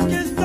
darkest